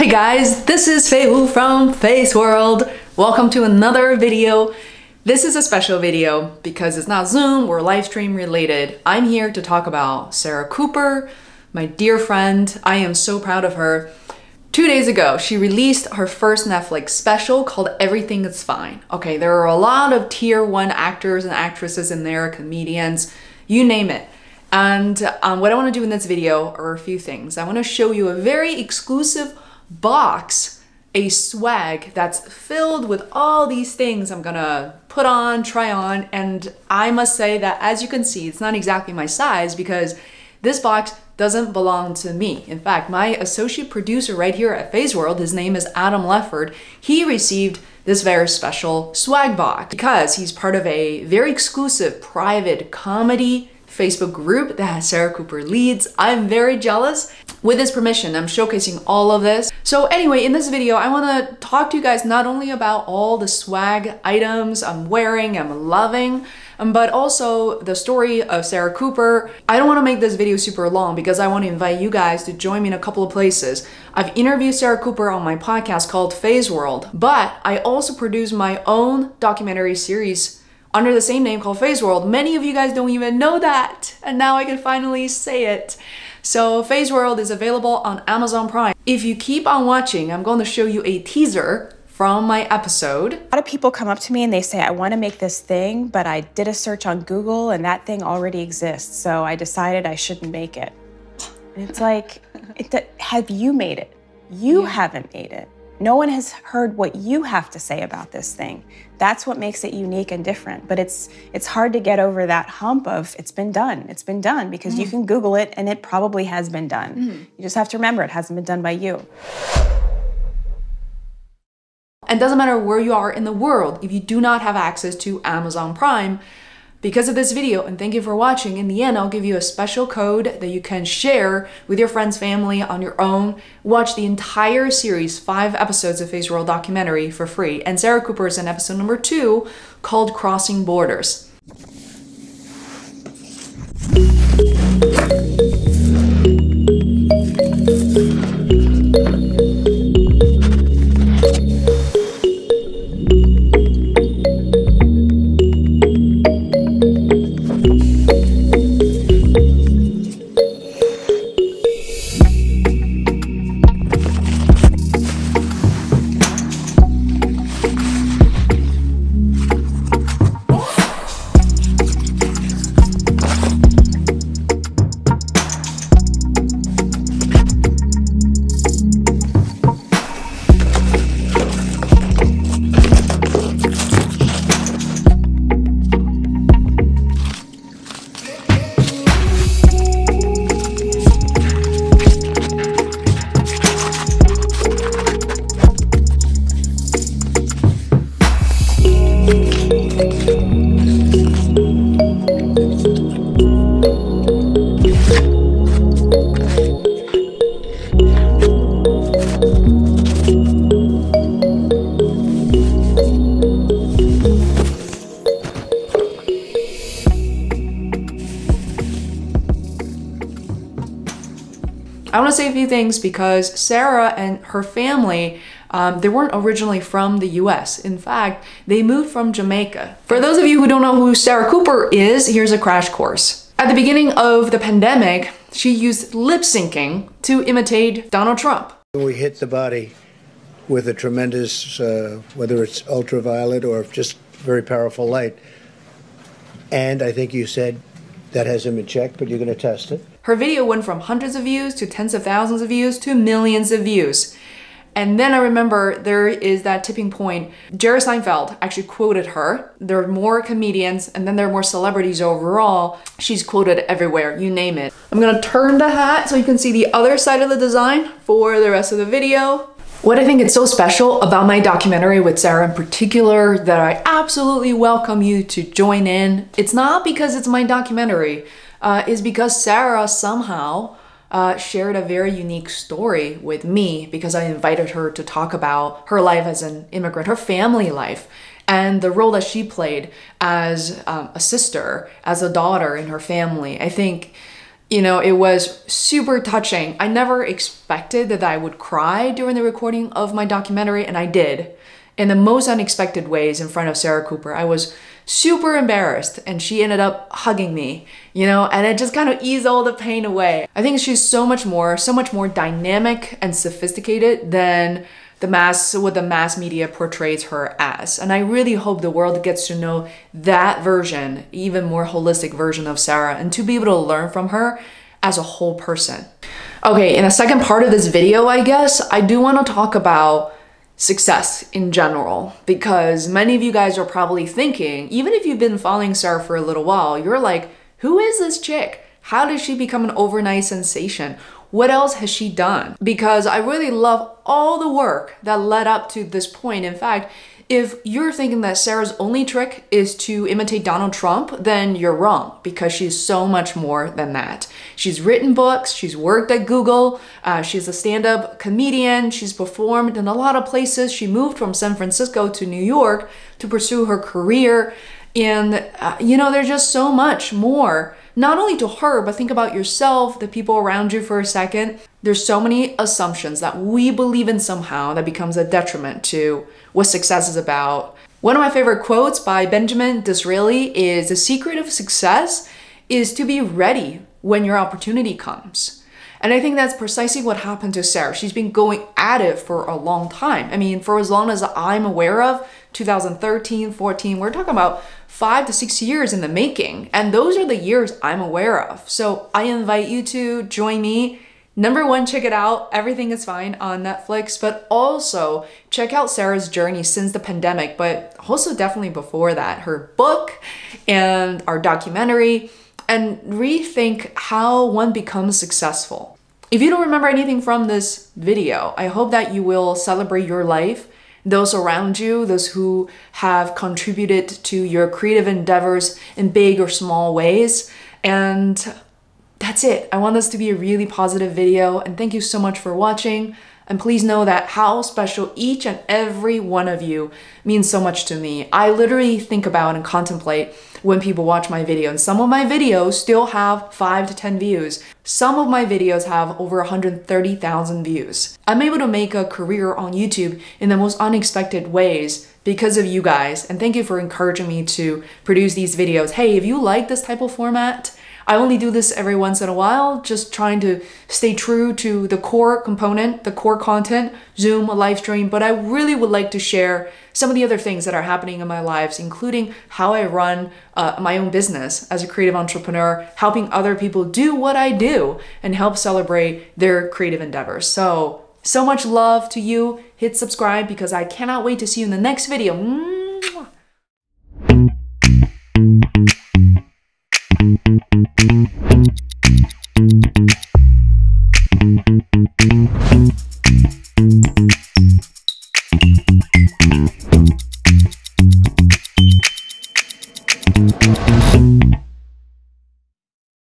Hey guys, this is Fei Wu from Feisworld. Welcome to another video. This is a special video because it's not Zoom or live stream related. I'm here to talk about Sarah Cooper, my dear friend. I am so proud of her. 2 days ago, she released her first Netflix special called Everything is Fine. Okay, there are a lot of tier 1 actors and actresses in there, comedians, you name it. And what I want to do in this video are a few things. I want to show you a very exclusive box, a swag that's filled with all these things I'm gonna put on, try on, and I must say that as you can see, it's not exactly my size because this box doesn't belong to me. In fact, my associate producer right here at Feisworld, his name is Adam Leffert, he received this very special swag box because he's part of a very exclusive private comedy Facebook group that Sarah Cooper leads. I'm very jealous. With his permission, I'm showcasing all of this. So anyway, in this video, I want to talk to you guys not only about all the swag items I'm wearing, I'm loving, but also the story of Sarah Cooper. I don't want to make this video super long because I want to invite you guys to join me in a couple of places. I've interviewed Sarah Cooper on my podcast called Feisworld, but I also produce my own documentary series under the same name called Feisworld. Many of you guys don't even know that, and now I can finally say it. So Feisworld is available on Amazon Prime. If you keep on watching, I'm going to show you a teaser from my episode. A lot of people come up to me and they say, I want to make this thing, but I did a search on Google and that thing already exists, so I decided I shouldn't make it. And it's like, have you made it? You haven't made it. No one has heard what you have to say about this thing. That's what makes it unique and different. But it's hard to get over that hump of it's been done. It's been done because you can Google it and it probably has been done. You just have to remember it hasn't been done by you. And doesn't matter where you are in the world, if you do not have access to Amazon Prime, because of this video, and thank you for watching, in the end, I'll give you a special code that you can share with your friends, family, on your own. Watch the entire series, 5 episodes of Feisworld documentary for free. And Sarah Cooper is in episode number 2 called Crossing Borders. I want to say a few things because Sarah and her family, they weren't originally from the US. In fact, they moved from Jamaica. For those of you who don't know who Sarah Cooper is, here's a crash course. At the beginning of the pandemic, she used lip syncing to imitate Donald Trump. We hit the body with a tremendous, whether it's ultraviolet or just very powerful light. And I think you said that hasn't been checked, but you're going to test it. Her video went from hundreds of views to tens of thousands of views to millions of views. And then I remember there is that tipping point. Jerry Seinfeld actually quoted her. There are more comedians and then there are more celebrities overall. She's quoted everywhere, you name it. I'm gonna turn the hat so you can see the other side of the design for the rest of the video. What I think is so special about my documentary with Sarah in particular that I absolutely welcome you to join in. It's not because it's my documentary, is because Sarah somehow shared a very unique story with me because I invited her to talk about her life as an immigrant, her family life, and the role that she played as a sister, as a daughter in her family. I think you know, it was super touching. I never expected that I would cry during the recording of my documentary, and I did, in the most unexpected ways in front of Sarah Cooper. I was super embarrassed, and she ended up hugging me, you know, and it just kind of eased all the pain away. I think she's so much more dynamic and sophisticated than what the mass media portrays her as. And I really hope the world gets to know that version, even more holistic version of Sarah, and to be able to learn from her as a whole person. Okay, in the second part of this video, I guess, I do want to talk about success in general, because many of you guys are probably thinking, even if you've been following Sarah for a little while, you're like, who is this chick? How did she become an overnight sensation? What else has she done? Because I really love all the work that led up to this point. In fact, if you're thinking that Sarah's only trick is to imitate Donald Trump, then you're wrong, because she's so much more than that. She's written books, she's worked at Google, she's a stand-up comedian, she's performed in a lot of places. She moved from San Francisco to New York to pursue her career. And, you know, there's just so much more, not only to her, but think about yourself, the people around you for a second. There's so many assumptions that we believe in somehow that becomes a detriment to what success is about. One of my favorite quotes by Benjamin Disraeli is, "The secret of success is to be ready when your opportunity comes." And I think that's precisely what happened to Sarah. She's been going at it for a long time. I mean, for as long as I'm aware of, 2013, 14, we're talking about 5 to 6 years in the making. And those are the years I'm aware of. So I invite you to join me. Number one, check it out, Everything is Fine on Netflix, but also check out Sarah's journey since the pandemic, but also definitely before that, her book and our documentary, and rethink how one becomes successful. If you don't remember anything from this video, I hope that you will celebrate your life, those around you, those who have contributed to your creative endeavors in big or small ways. And that's it. I want this to be a really positive video, and thank you so much for watching. And please know that how special each and every one of you means so much to me. I literally think about and contemplate when people watch my video, and some of my videos still have 5 to 10 views. Some of my videos have over 130,000 views. I'm able to make a career on YouTube in the most unexpected ways because of you guys, and thank you for encouraging me to produce these videos. Hey, if you like this type of format, I only do this every once in a while, just trying to stay true to the core component, the core content, Zoom, a live stream, but I really would like to share some of the other things that are happening in my lives, including how I run my own business as a creative entrepreneur, helping other people do what I do and help celebrate their creative endeavors. So much love to you. Hit subscribe, because I cannot wait to see you in the next video.